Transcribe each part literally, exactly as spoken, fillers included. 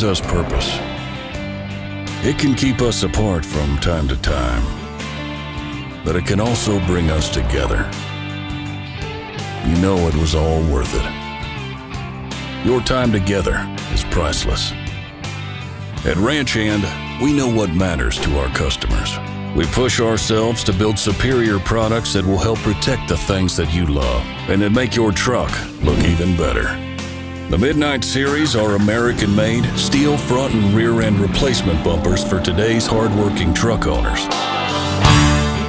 gives us purpose. It can keep us apart from time to time, but it can also bring us together. You know it was all worth it. Your time together is priceless. At Ranch Hand, we know what matters to our customers. We push ourselves to build superior products that will help protect the things that you love and that make your truck look even better. The Midnight Series are American-made steel front and rear-end replacement bumpers for today's hard-working truck owners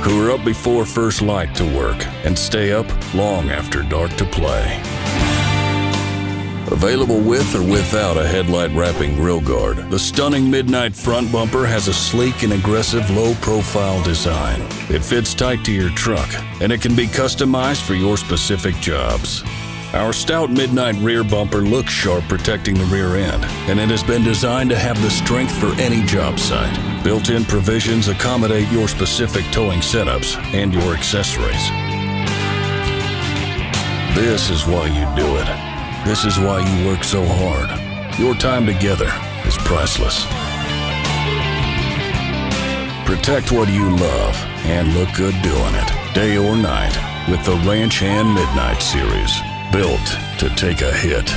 who are up before first light to work and stay up long after dark to play. Available with or without a headlight wrapping grille guard, the stunning Midnight front bumper has a sleek and aggressive low-profile design. It fits tight to your truck, and it can be customized for your specific jobs. Our stout Midnight rear bumper looks sharp protecting the rear end, and it has been designed to have the strength for any job site. Built-in provisions accommodate your specific towing setups and your accessories. This is why you do it. This is why you work so hard. Your time together is priceless. Protect what you love and look good doing it, day or night, with the Ranch Hand Midnight Series, built to take a hit.